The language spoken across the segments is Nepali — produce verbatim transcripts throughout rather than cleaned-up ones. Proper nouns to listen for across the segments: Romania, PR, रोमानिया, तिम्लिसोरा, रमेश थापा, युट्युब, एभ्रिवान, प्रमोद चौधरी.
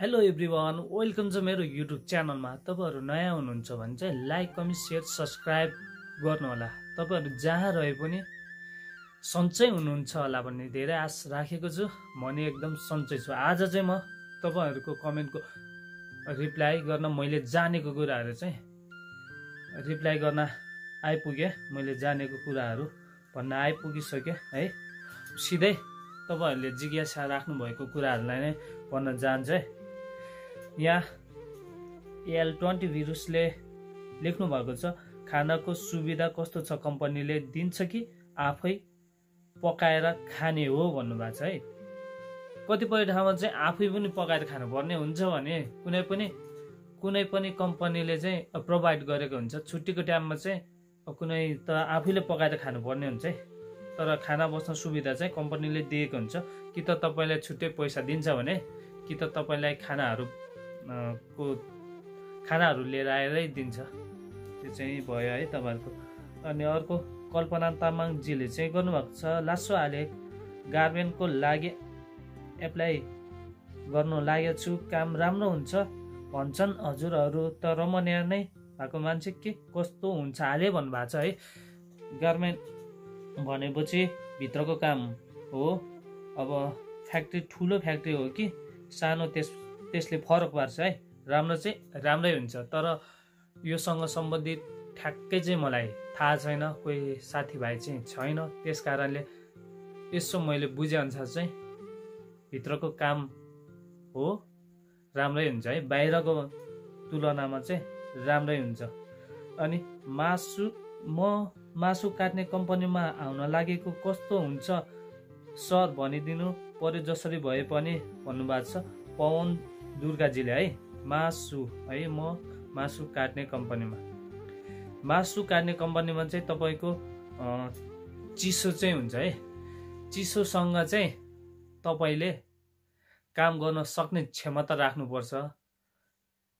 हेलो एभ्रिवान, वेलकम छ मेरो युट्युब च्यानलमा। तपाईहरु नयाँ हुनुहुन्छ भने चाहिँ लाइक, कमेन्ट, शेयर, सब्स्क्राइब गर्नु होला। तपाईहरु जहाँ रहे पनि सन्चै हुनुहुन्छ होला भन्ने धेरै आश राखेको छु। म नि एकदम सन्चै छु। आज चाहिँ म तपाईहरुको कमेन्टको रिप्लाई गर्न मैले जानेको कुराहरु चाहिँ रिप्लाई गर्न आइपुगे। मैले जानेको कुराहरु भन्न आइपुगिसके है। सिधै तपाईहरुले जिज्ञासा राख्नु भएको कुराहरुलाई नै भन्न जान्छु। यहाँ एल ट्वेंटी भिरुसले लेख्नु भएको छ, खानाको सुविधा कस्तो छ, कम्पनीले दिन्छ कि आफै पकाएर खाने हो भन्नुभएको छ है। कतिपय ठाउँमा चाहिँ आफै पनि पकाएर खानुपर्ने हुन्छ भने कुनै पनि कुनै पनि कम्पनीले चाहिँ प्रोभाइड गरेको हुन्छ। छुट्टीको टाइममा चाहिँ कुनै त आफैले पकाएर खानुपर्ने हुन्छ है, तर खाना बस्न सुविधा चाहिँ कम्पनीले दिएको हुन्छ। कि त तपाईलाई छुट्टै पैसा दिन्छ भने कि त तपाईलाई खानाहरू को खानाहरू लिएर आएरै दिन्छ। त्यो चाहिँ भयो है तपाईहरुको। अनि अर्को कल्पना तामाङजीले चाहिँ गर्नुभएको छ, लासो हाले गार्मेन्टको लागि एप्लाई गर्नु लागेको छु, काम राम्रो हुन्छ भन्छन् हजुरहरू, त रोमानिया नै भएको मान्छे के कस्तो हुन्छ हाले भन्नुभएको छ है। गार्मेन्ट भनेपछि भित्रको काम हो। अब फ्याक्ट्री ठुलो फ्याक्ट्री हो कि सानो त्यस त्यसले फरक पार्छ है। राम्रो चाहिँ राम्रै हुन्छ, तर योसँग सम्बन्धित ठ्याक्कै चाहिँ मलाई थाहा छैन, कोही साथीभाइ चाहिँ छैन। त्यस कारणले यसो मैले बुझेअनुसार चाहिँ भित्रको काम हो राम्रै हुन्छ है, बाहिरको तुलनामा चाहिँ राम्रै हुन्छ। अनि मासु म मासु काट्ने कम्पनीमा आउन लागेको कस्तो हुन्छ सर भनिदिनु पर्यो जसरी भए पनि भन्नुभएको छ पवन दुर्गाजीले है। मासु है, म मासु काट्ने कम्पनीमा मासु काट्ने कम्पनीमा चाहिँ तपाईको चिसो चाहिँ हुन्छ है। चिसोसँग चाहिँ तपाईले काम गर्न सक्ने क्षमता राख्नुपर्छ।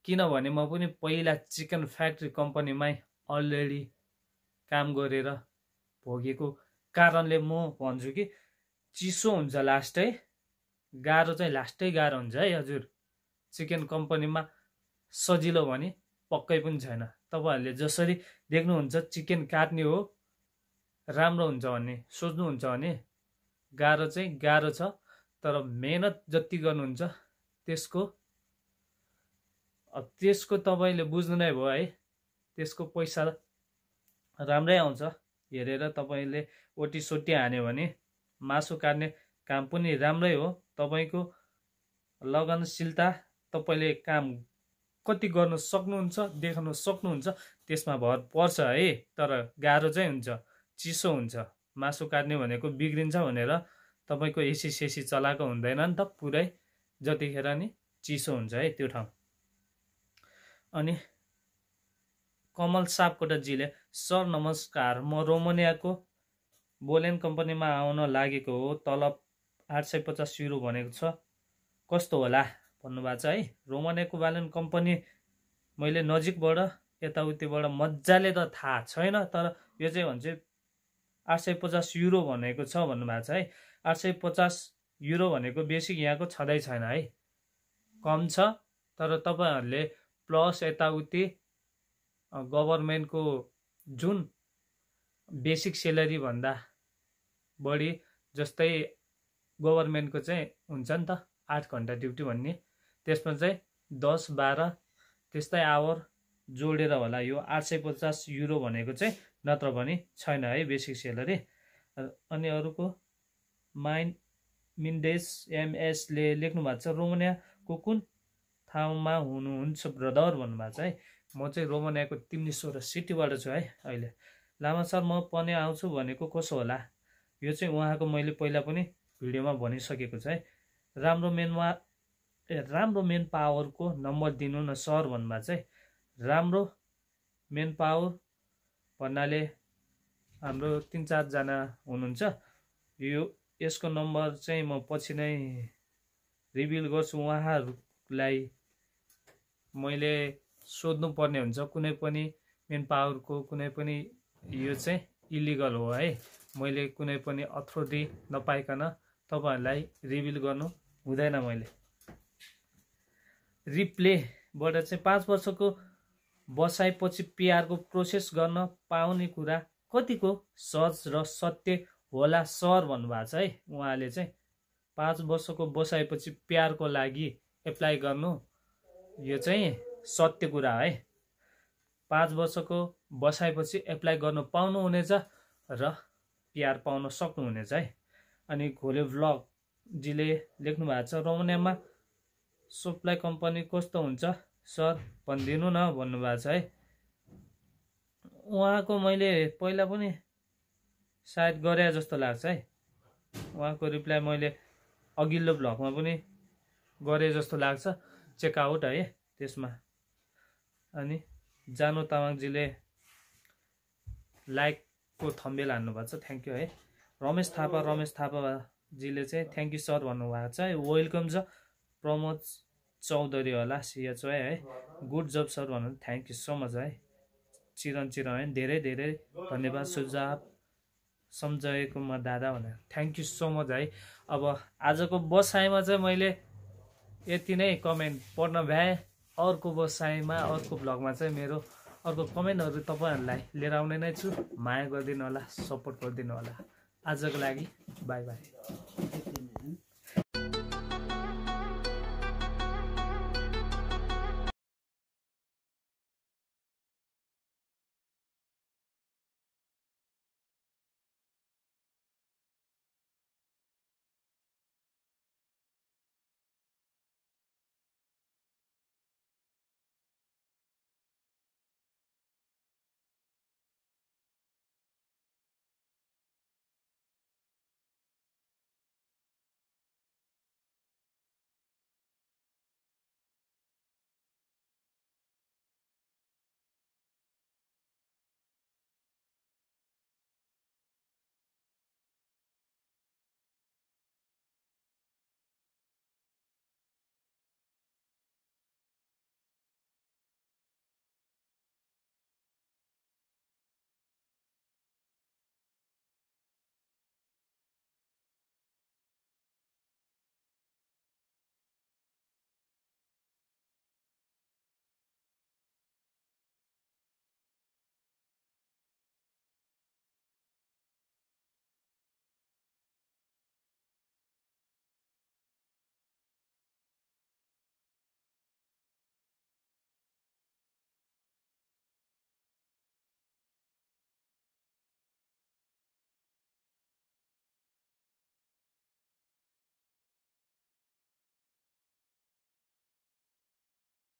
किनभने म पनि पहिला चिकन फ्याक्ट्री कम्पनीमै अलरेडी काम गरेर भोगेको कारणले म भन्छु कि चिसो हुन्छ लास्टै, गाह्रो चाहिँ लास्टै गाह्रो हुन्छ है। हजुर, चिकन कम्पनीमा सजिलो भने पक्कै पनि छैन। तपाईहरुले जसरी देख्नुहुन्छ चिकन काट्ने हो राम्रो हुन्छ भन्ने सोच्नुहुन्छ भने गाह्रो चाहिँ गाह्रो छ, तर मेहनत जति गर्नुहुन्छ त्यसको त्यसको तपाईले बुझ्नु नै भयो है। त्यसको पैसा राम्रै आउँछ हेरेर तपाईले ओटी सोटी हान्यो भने मासु काट्ने काम पनि राम्रै हो। तपाईको लगनशीलता, तपाईले काम कति गर्न सक्नुहुन्छ देखाउन सक्नुहुन्छ त्यसमा भर पर्छ है। तर गाह्रो चाहिँ हुन्छ, चिसो हुन्छ। मासु काट्ने भनेको बिग्रिन्छ भनेर तपाईको एसी सेसी चलाएको हुँदैन नि त पुरै, जतिखेर नि चिसो हुन्छ है त्यो ठाउँ। अनि कमल सापकोटाजीले, सर नमस्कार, म रोमानियाको बोलेन कम्पनीमा आउन लागेको हो, तलब आठ सय पचास युरो भनेको छ, कस्तो होला भन्नुभएको छ है। रोमानियाको बालन कम्पनी मैले नजिकबाट यताउतिबाट मजाले त थाहा छैन, तर यो चाहिँ भन्छ आठ सय पचास युरो भनेको छ भन्नुभएको छ है। आठ सय पचास युरो भनेको बेसिक यहाँको छँदै छैन है, कम छ। तर तपाईँहरूले प्लस यताउति गभर्मेन्टको जुन बेसिक सेलेरी भन्दा बढी जस्तै गभर्मेन्टको चाहिँ हुन्छ नि त आठ घन्टा ड्युटी भन्ने, त्यसमा चाहिँ दस बाह्र त्यस्तै आवर जोडेर होला यो आठ सय पचास युरो भनेको चाहिँ, नत्र भने छैन है बेसिक सेलरी। अनि अरूको माइन मिन्डेस एमएसले लेख्नु भएको छ, रोमानियाको कुन ठाउँमा हुनुहुन्छ ब्रदर भन्नुभएको छ है। म चाहिँ रोमानियाको तिम्लिसोरा सिटीबाट छु है अहिले। लामा सर म पनि आउँछु भनेको कसो होला, यो चाहिँ उहाँको मैले पहिला पनि भिडियोमा भनिसकेको छ है। राम्रो मेनमा राम्रो मेन पावरको नम्बर दिनु न सर भन्नुभएको चाहिँ। राम्रो मेन पावर भन्नाले हाम्रो तीन चारजना हुनुहुन्छ, यो यसको नम्बर चाहिँ म पछि नै रिभिल गर्छु। उहाँहरूलाई मैले सोध्नुपर्ने हुन्छ, कुनै पनि मेन पावरको कुनै पनि यो चाहिँ इलिगल हो है। मैले कुनै पनि अथोरिटी नपाइकन तपाईँहरूलाई रिभिल गर्नु हुँदैन मैले। रिप्लेबाट चाहिँ पाँच वर्षको बसाइपछि पीआरको प्रोसेस गर्न पाउने कुरा कतिको सहज र सत्य होला सर भन्नुभएको छ है। उहाँले चाहिँ पाँच वर्षको बसाइपछि पीआरको लागि एप्लाई गर्नु यो चाहिँ सत्य कुरा है, पाँच वर्षको बसाइपछि एप्लाई गर्न पाउनु हुनेछ र पीआर पाउन सक्नुहुनेछ है। अनि घोले भ्लग जीले लेख्नु भएको छ रोमानियामा सप्लाई कम्पनी कस्तो हुन्छ सर भनिदिनु न भन्नुभएको छ है। उहाँको मैले पहिला पनि सायद गरे जस्तो लाग्छ है, उहाँको रिप्लाई मैले अघिल्लो भ्लगमा पनि गरे जस्तो लाग्छ, चेकआउट है त्यसमा। अनि जानु तामाङजीले लाइकको थम्बेल हान्नुभएको छ, थ्याङ्क यू है। रमेश थापा रमेश थापाजीले चाहिँ थ्याङ्क यू सर भन्नुभएको छ है। वेलकम छ प्रमोद चौधरी होला सिएच है, गुड जब सर भन्नु, थ्याङ्क यू सो मच है। चिरन चिरन है धेरै धेरै धन्यवाद। सुझाव सम्झाएको म दादा भनेर थ्याङ्क यू सो मच है। अब आजको बसाइमा चाहिँ मैले यति नै कमेन्ट पढ्न भ्याएँ, अर्को बसाइमा अर्को भ्लगमा चाहिँ मेरो अर्को कमेन्टहरू तपाईँहरूलाई लिएर आउने नै छु। माया गरिदिनु होला, सपोर्ट गरिदिनु होला। आजको लागि बाई बाई।